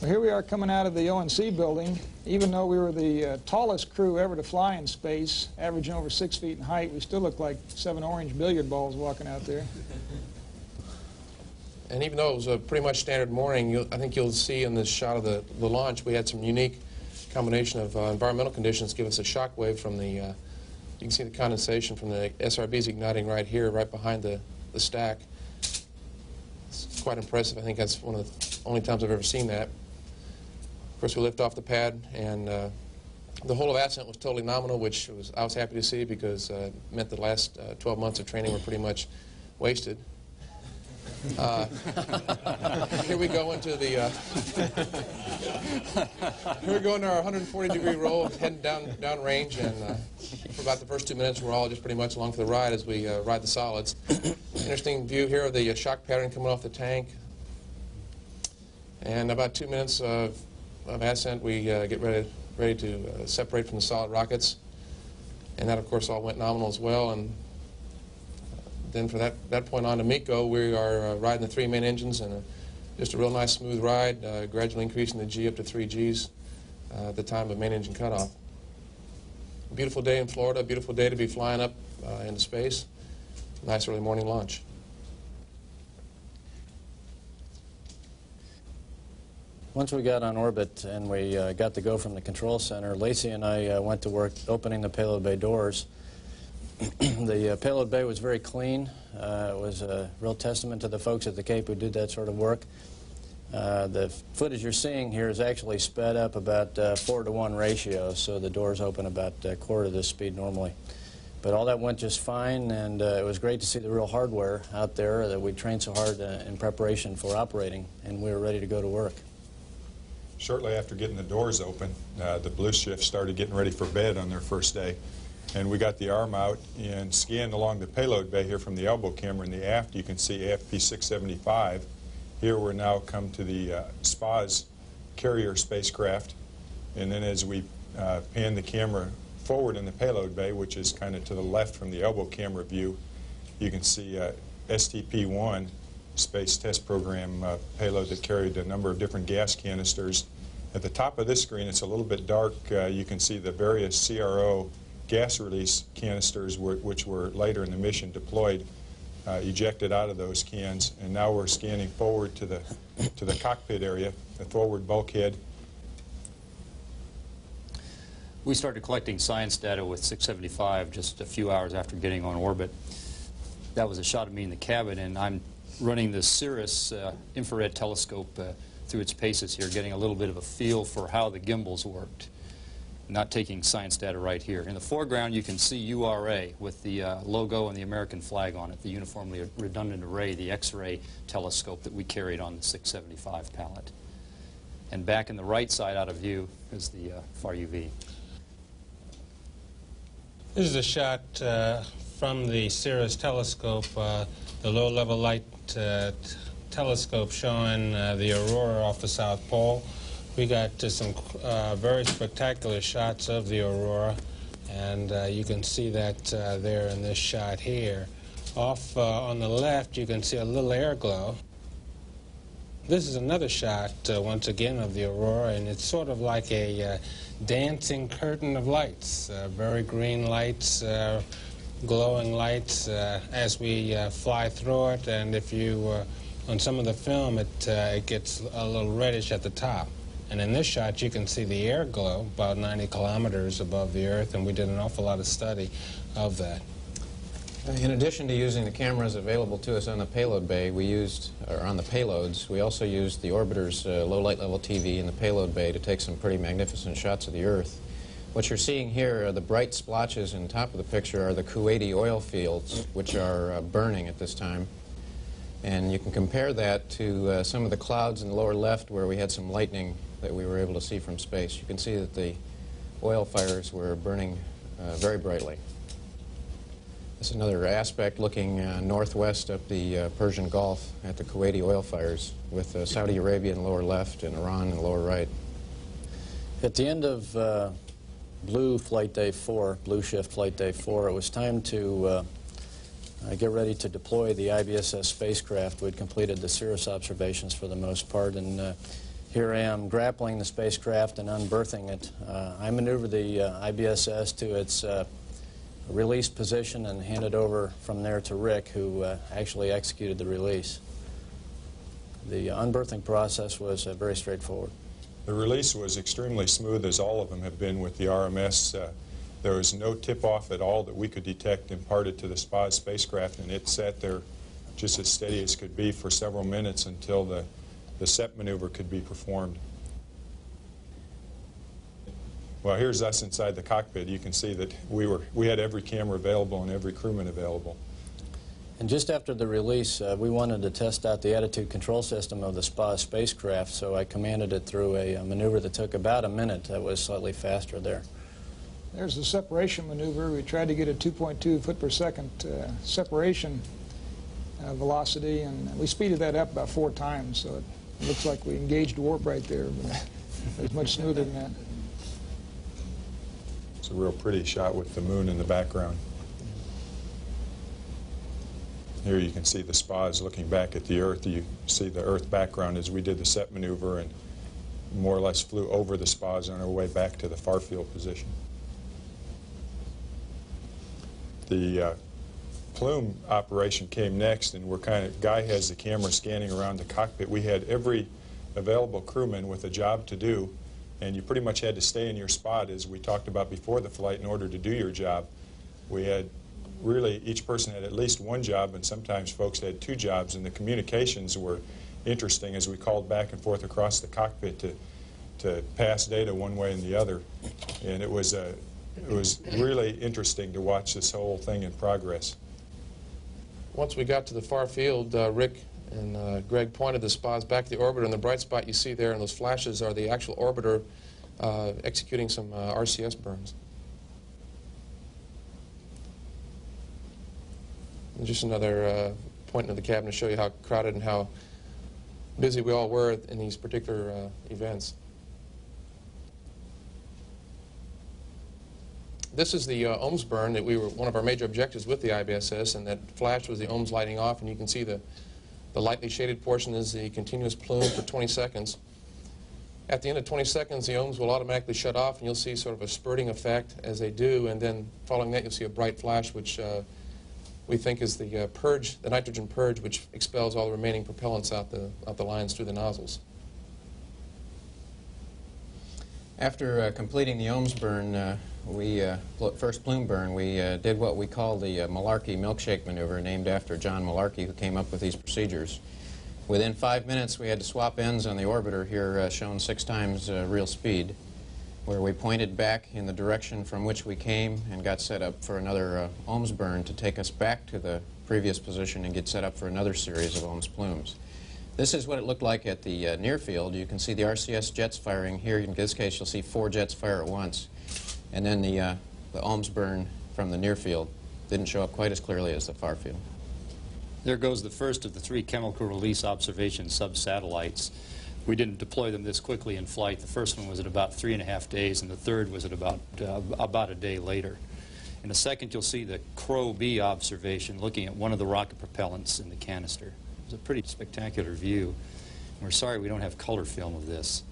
Well, here we are coming out of the ONC building. Even though we were the tallest crew ever to fly in space, averaging over 6 feet in height, we still looked like 7 orange billiard balls walking out there. And even though it was a pretty much standard morning, I think you'll see in this shot of the launch, we had some unique combination of environmental conditions give us a shock wave from the, you can see the condensation from the SRBs igniting right here, right behind the stack. It's quite impressive. I think that's one of the only times I've ever seen that. Of course, we lift off the pad, and the whole of ascent was totally nominal, which was, I was happy to see, because it meant the last 12 months of training were pretty much wasted. Here we go into the here we go into our 140-degree roll, heading down range, and for about the first 2 minutes, we're all just pretty much along for the ride as we ride the solids. Interesting view here of the shock pattern coming off the tank, and about 2 minutes of ascent, we get ready to separate from the solid rockets, and that, of course, all went nominal as well, and. Then from that point on to MECO, we are riding the 3 main engines, and just a real nice smooth ride, gradually increasing the G up to 3 Gs at the time of main engine cutoff. Beautiful day in Florida, beautiful day to be flying up into space. Nice early morning launch. Once we got on orbit and we got the go from the control center, Lacey and I went to work opening the payload bay doors. The payload bay was very clean. It was a real testament to the folks at the Cape who did that sort of work. The footage you're seeing here is actually sped up about 4-to-1 ratio, so the doors open about a quarter of the speed normally. But all that went just fine, and it was great to see the real hardware out there that we trained so hard in preparation for operating, and we were ready to go to work. Shortly after getting the doors open, the blue shift started getting ready for bed on their first day. And we got the arm out and scanned along the payload bay here from the elbow camera in the aft. You can see AFP 675. Here we're now come to the SPAS carrier spacecraft. And then as we pan the camera forward in the payload bay, which is kind of to the left from the elbow camera view, you can see STP-1 space test program payload that carried a number of different gas canisters. At the top of this screen, it's a little bit dark. You can see the various CRO gas release canisters, which were later in the mission deployed, ejected out of those cans, and now we're scanning forward to the cockpit area, the forward bulkhead. We started collecting science data with 675 just a few hours after getting on orbit. That was a shot of me in the cabin, and I'm running the Cirrus infrared telescope through its paces here, getting a little bit of a feel for how the gimbals worked. Not taking science data right here. In the foreground, you can see URA with the logo and the American flag on it, the uniformly redundant array, the X-ray telescope that we carried on the 675 pallet. And back in the right side out of view is the far UV. This is a shot from the Cirrus telescope, the low-level light telescope showing the aurora off the South Pole. We got some very spectacular shots of the aurora, and you can see that there in this shot here. Off on the left, you can see a little air glow. This is another shot, once again, of the aurora, and it's sort of like a dancing curtain of lights, very green lights, glowing lights as we fly through it, and if you, on some of the film, it gets a little reddish at the top. And in this shot, you can see the air glow about 90 kilometers above the Earth, and we did an awful lot of study of that. In addition to using the cameras available to us on the payload bay, we used, or on the payloads, we also used the orbiter's low light level TV in the payload bay to take some pretty magnificent shots of the Earth. What you're seeing here are the bright splotches in the top of the picture are the Kuwaiti oil fields, which are burning at this time. And you can compare that to some of the clouds in the lower left where we had some lightning that we were able to see from space. You can see that the oil fires were burning very brightly. That's another aspect, looking northwest up the Persian Gulf at the Kuwaiti oil fires with Saudi Arabia in the lower left and Iran in the lower right. At the end of Blue Flight Day 4, Blue Shift Flight Day 4, it was time to get ready to deploy the IBSS spacecraft. We'd completed the Cirrus observations for the most part, and Here I am grappling the spacecraft and unberthing it. I maneuvered the IBSS to its release position and handed over from there to Rick, who actually executed the release. The unberthing process was very straightforward. The release was extremely smooth, as all of them have been with the RMS. There was no tip-off at all that we could detect imparted to the SPAS spacecraft, and it sat there just as steady as could be for several minutes until the SEP maneuver could be performed. Well, here's us inside the cockpit. You can see that we had every camera available and every crewman available. And just after the release, we wanted to test out the attitude control system of the SPAS spacecraft, so I commanded it through a maneuver that took about a minute. That was slightly faster there. There's the separation maneuver. We tried to get a 2.2 foot per second separation velocity, and we speeded that up about 4 times, so it looks like we engaged warp right there, but it was much smoother than that. It's a real pretty shot with the moon in the background. Here you can see the SPAS looking back at the Earth. You see the Earth background as we did the SEP maneuver and more or less flew over the SPAS on our way back to the far field position. The plume operation came next, and we're kind of, Guy has the camera scanning around the cockpit. We had every available crewman with a job to do, and you pretty much had to stay in your spot, as we talked about before the flight, in order to do your job. We had really, each person had at least one job, and sometimes folks had 2 jobs, and the communications were interesting as we called back and forth across the cockpit to pass data one way and the other. And it was really interesting to watch this whole thing in progress. Once we got to the far field, Rick and Greg pointed the SPAS back to the orbiter, and the bright spot you see there in those flashes are the actual orbiter executing some RCS burns. Just another point into the cabin to show you how crowded and how busy we all were in these particular events. This is the OMS burn that one of our major objectives with the IBSS, and that flash was the OMS lighting off, and you can see the lightly shaded portion is the continuous plume for 20 seconds. At the end of 20 seconds, the ohms will automatically shut off, and you'll see sort of a spurting effect as they do, and then following that, you'll see a bright flash, which we think is the purge, the nitrogen purge, which expels all the remaining propellants out the lines through the nozzles. After completing the ohms burn, first plume burn, we did what we call the Malarkey milkshake maneuver, named after John Malarkey, who came up with these procedures. Within 5 minutes, we had to swap ends on the orbiter here, shown 6 times real speed, where we pointed back in the direction from which we came and got set up for another ohms burn to take us back to the previous position and get set up for another series of ohms plumes. This is what it looked like at the near field. You can see the RCS jets firing here. In this case, you'll see 4 jets fire at once. And then the ohms burn from the near field didn't show up quite as clearly as the far field. There goes the first of the 3 chemical release observation sub-satellites. We didn't deploy them this quickly in flight. The first one was at about 3.5 days, and the third was at about a day later. In a second, you'll see the CRO B observation looking at one of the rocket propellants in the canister. It was a pretty spectacular view. We're sorry we don't have color film of this.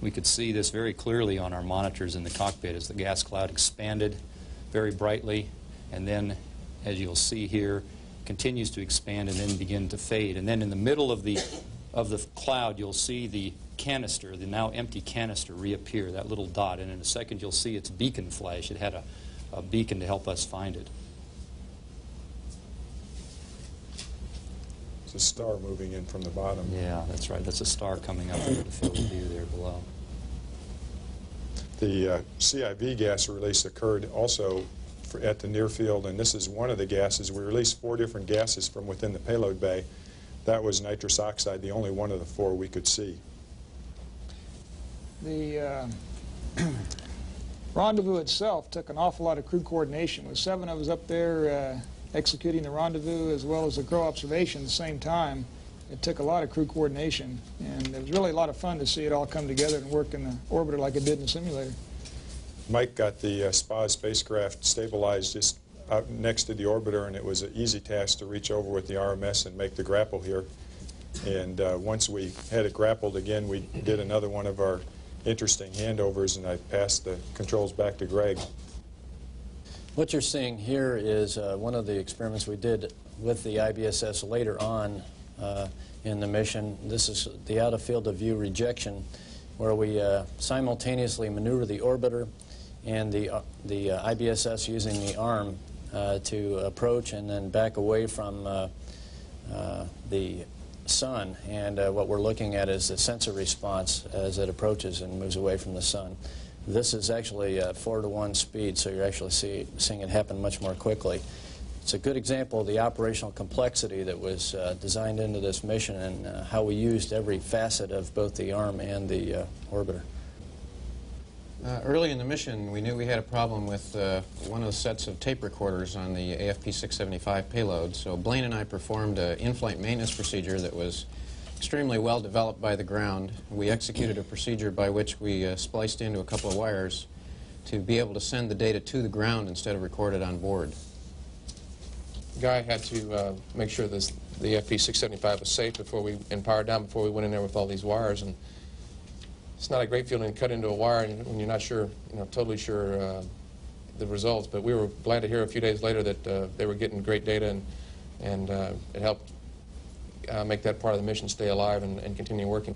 We could see this very clearly on our monitors in the cockpit as the gas cloud expanded very brightly, and then, as you'll see here, continues to expand and then begin to fade. And then in the middle of the cloud, you'll see the canister, the now empty canister, reappear, that little dot, and in a second you'll see its beacon flash. It had a beacon to help us find it. It's a star moving in from the bottom. Yeah, that's right. That's a star coming up into the field of view there below. The CIV gas release occurred also at the near field, and this is one of the gases. We released 4 different gases from within the payload bay. That was nitrous oxide, the only one of the 4 we could see. The rendezvous itself took an awful lot of crew coordination, with 7 of us up there executing the rendezvous as well as the CRO observation at the same time. It took a lot of crew coordination, and it was really a lot of fun to see it all come together and work in the orbiter like it did in the simulator. Mike got the SPAS spacecraft stabilized just out next to the orbiter, and it was an easy task to reach over with the RMS and make the grapple here. And once we had it grappled again, we did another one of our interesting handovers, and I passed the controls back to Greg. What you're seeing here is one of the experiments we did with the IBSS later on in the mission. This is the out-of-field-of-view rejection, where we simultaneously maneuver the orbiter and the IBSS using the arm to approach and then back away from the sun. And what we're looking at is the sensor response as it approaches and moves away from the sun. This is actually 4-to-1 speed, so you're actually seeing it happen much more quickly. It's a good example of the operational complexity that was designed into this mission and how we used every facet of both the arm and the orbiter. Early in the mission, we knew we had a problem with one of the sets of tape recorders on the AFP 675 payload, so Blaine and I performed an in-flight maintenance procedure that was extremely well developed by the ground. We executed a procedure by which we spliced into a couple of wires to be able to send the data to the ground instead of record it on board. Guy had to make sure this, the FP675 was safe before we, and powered down before we went in there with all these wires. And it's not a great feeling to cut into a wire when you're not sure, you know, totally sure the results. But we were glad to hear a few days later that they were getting great data, and it helped make that part of the mission stay alive and continue working.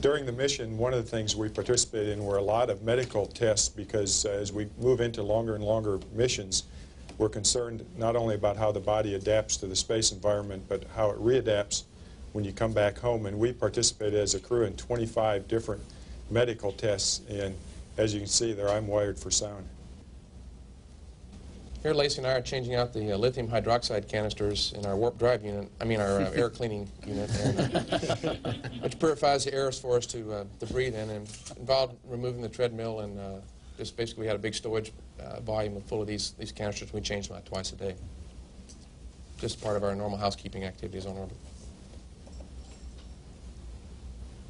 During the mission, one of the things we participated in were a lot of medical tests, because as we move into longer and longer missions, we're concerned not only about how the body adapts to the space environment, but how it readapts when you come back home. And we participated as a crew in 25 different medical tests, and as you can see there, I'm wired for sound. Here, Lacey and I are changing out the lithium hydroxide canisters in our warp drive unit, I mean our air cleaning unit, which purifies the air for us to breathe in, and involved removing the treadmill, and just basically we had a big storage volume full of these canisters. We changed them out twice a day. Just part of our normal housekeeping activities on orbit.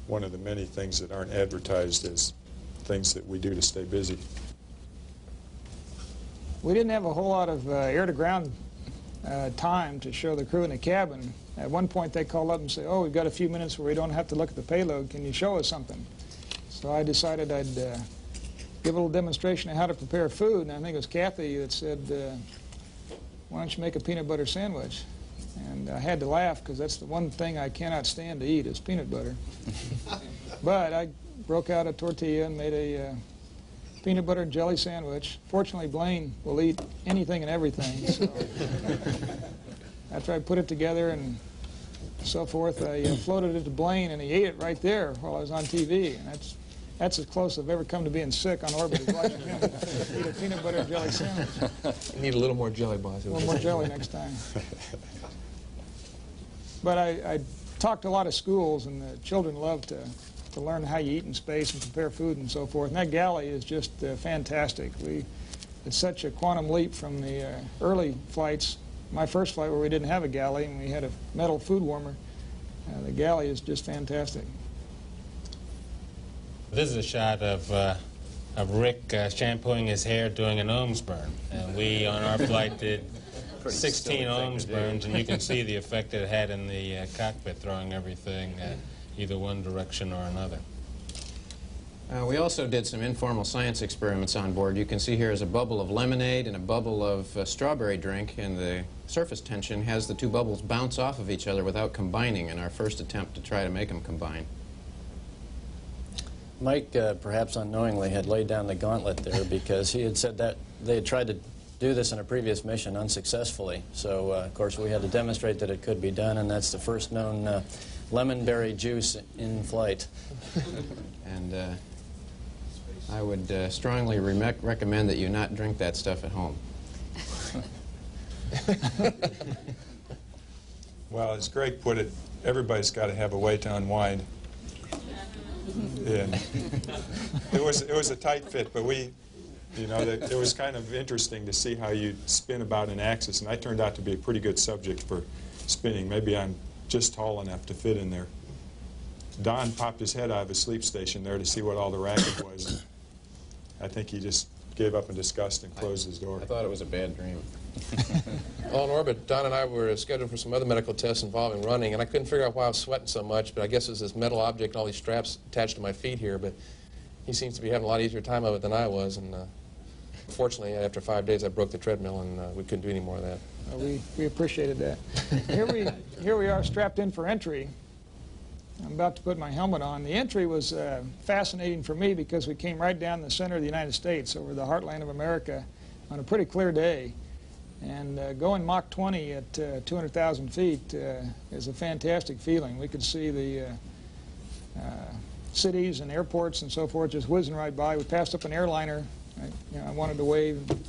One of the many things that aren't advertised is things that we do to stay busy. We didn't have a whole lot of air-to-ground time to show the crew in the cabin. At one point, they called up and said, oh, we've got a few minutes where we don't have to look at the payload. Can you show us something? So I decided I'd give a little demonstration of how to prepare food. And I think it was Kathy that said, why don't you make a peanut butter sandwich? And I had to laugh, because that's the one thing I cannot stand to eat is peanut butter. But I broke out a tortilla and made a peanut butter and jelly sandwich. Fortunately, Blaine will eat anything and everything. So after I put it together and so forth, I floated it to Blaine, and he ate it right there while I was on TV. And that's as close as I've ever come to being sick on orbit, as watching him eat a peanut butter and jelly sandwich. You need a little more jelly, boss. A little more jelly next time. But I talked to a lot of schools, and the children love to learn how you eat in space and prepare food and so forth. And that galley is just fantastic. It's such a quantum leap from the early flights. My first flight, where we didn't have a galley and we had a metal food warmer, the galley is just fantastic. This is a shot of Rick shampooing his hair doing an ohms burn. And we, on our flight, did 16 ohms burns, and you can see the effect it had in the cockpit, throwing everything either one direction or another. We also did some informal science experiments on board. You can see here is a bubble of lemonade and a bubble of strawberry drink, and the surface tension has the two bubbles bounce off of each other without combining in our first attempt to try to make them combine. Mike, perhaps unknowingly, had laid down the gauntlet there, because he had said that they had tried to do this in a previous mission unsuccessfully. So, of course, we had to demonstrate that it could be done, and that's the first known lemonberry juice in flight. And I would strongly recommend that you not drink that stuff at home. Well, as Greg put it, everybody's got to have a way to unwind. And it was a tight fit, but it was kind of interesting to see how you spin about an axis, and I turned out to be a pretty good subject for spinning. Maybe I'm just tall enough to fit in there. Don popped his head out of his sleep station there to see what all the racket was. I think he just gave up in disgust and closed his door. I thought it was a bad dream. On orbit, Don and I were scheduled for some other medical tests involving running, and I couldn't figure out why I was sweating so much, but I guess it was this metal object and all these straps attached to my feet here, but he seems to be having a lot easier time of it than I was, and fortunately, after 5 days, I broke the treadmill, and we couldn't do any more of that. We appreciated that. Here we are strapped in for entry. I'm about to put my helmet on. The entry was fascinating for me because we came right down the center of the United States, over the heartland of America, on a pretty clear day. And going Mach 20 at 200,000 feet is a fantastic feeling. We could see the cities and airports and so forth just whizzing right by. We passed up an airliner. I wanted to wave and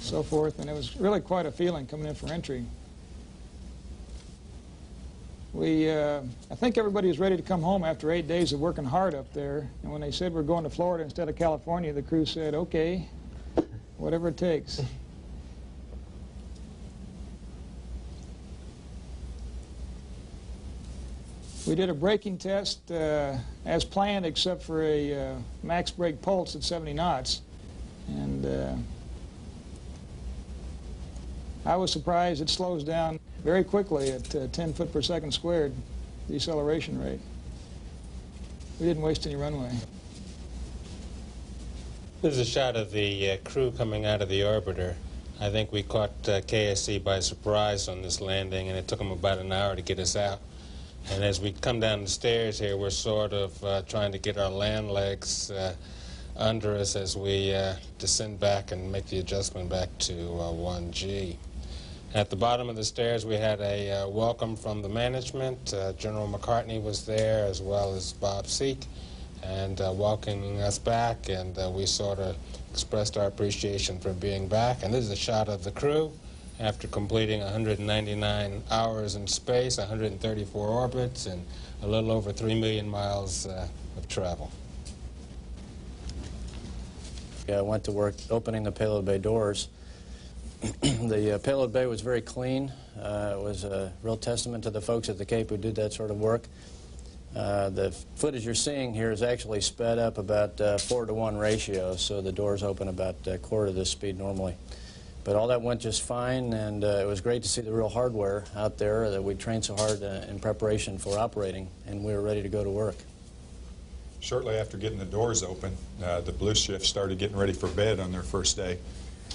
so forth, and it was really quite a feeling coming in for entry. I think everybody was ready to come home after 8 days of working hard up there, and when they said we're going to Florida instead of California, the crew said, okay, whatever it takes. We did a braking test as planned, except for a max brake pulse at 70 knots, and I was surprised it slows down very quickly at 10 foot per second squared deceleration rate. We didn't waste any runway. This is a shot of the crew coming out of the orbiter. I think we caught KSC by surprise on this landing, and it took them about an hour to get us out. And as we come down the stairs here, we're sort of trying to get our land legs under us as we descend back and make the adjustment back to 1G. At the bottom of the stairs, we had a welcome from the management. General McCartney was there, as well as Bob Siek, and welcoming us back, and we sort of expressed our appreciation for being back. And this is a shot of the crew. After completing 199 hours in space, 134 orbits, and a little over 3 million miles of travel. Yeah, I went to work opening the payload bay doors. The payload bay was very clean. It was a real testament to the folks at the Cape who did that sort of work. The footage you're seeing here is actually sped up about 4-to-1 ratio, so the doors open about a quarter of this speed normally. But all that went just fine, and it was great to see the real hardware out there that we trained so hard in preparation for operating, and we were ready to go to work. Shortly after getting the doors open, the blue shift started getting ready for bed on their first day,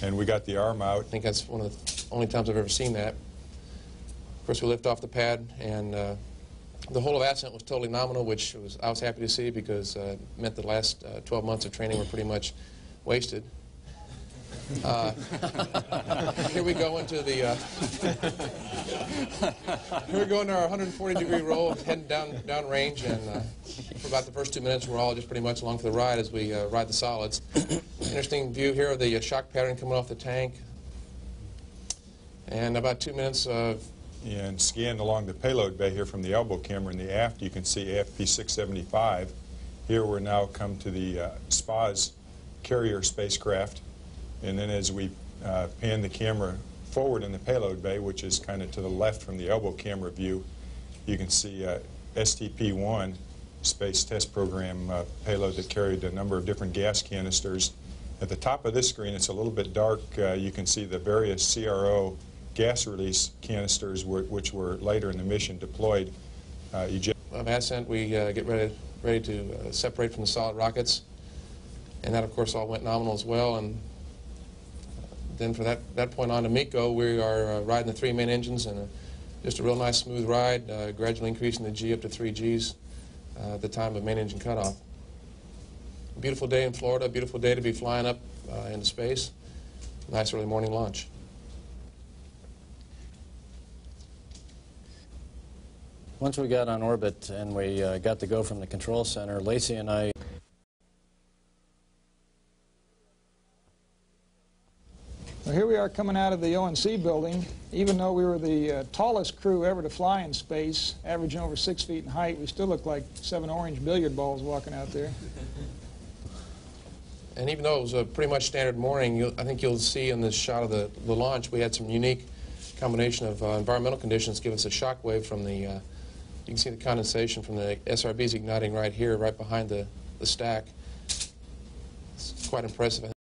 and we got the arm out. I think that's one of the only times I've ever seen that. Of course, we lift off the pad, and the whole of ascent was totally nominal, which I was happy to see because it meant the last 12 months of training were pretty much wasted. Here we go into the here we go into our 140-degree roll, heading down range, and for about the first 2 minutes, we're all just pretty much along for the ride as we ride the solids. Interesting view here of the shock pattern coming off the tank, and about 2 minutes of. And scanned along the payload bay here from the elbow camera in the aft, you can see AFP 675. Here we're now come to the SPAS carrier spacecraft. And then as we pan the camera forward in the payload bay, which is kind of to the left from the elbow camera view, you can see STP-1 space test program payload that carried a number of different gas canisters. At the top of this screen, it's a little bit dark. You can see the various CRO gas release canisters, which were later in the mission deployed. On ascent, we get ready to separate from the solid rockets. And that, of course, all went nominal as well. And then from that point on to MECO, we are riding the three main engines, and just a real nice smooth ride, gradually increasing the G up to 3 Gs at the time of main engine cutoff. Beautiful day in Florida, beautiful day to be flying up into space. Nice early morning launch. Once we got on orbit and we got the go from the control center, Lacey and I here we are coming out of the ONC building. Even though we were the tallest crew ever to fly in space, averaging over 6 feet in height, we still looked like 7 orange billiard balls walking out there. And even though it was a pretty much standard morning, I think you'll see in this shot of the launch, we had some unique combination of environmental conditions give us a shock wave from the, you can see the condensation from the SRBs igniting right here, right behind the stack. It's quite impressive.